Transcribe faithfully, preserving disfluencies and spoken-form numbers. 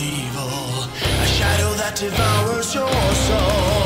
evil, a shadow that devours your soul.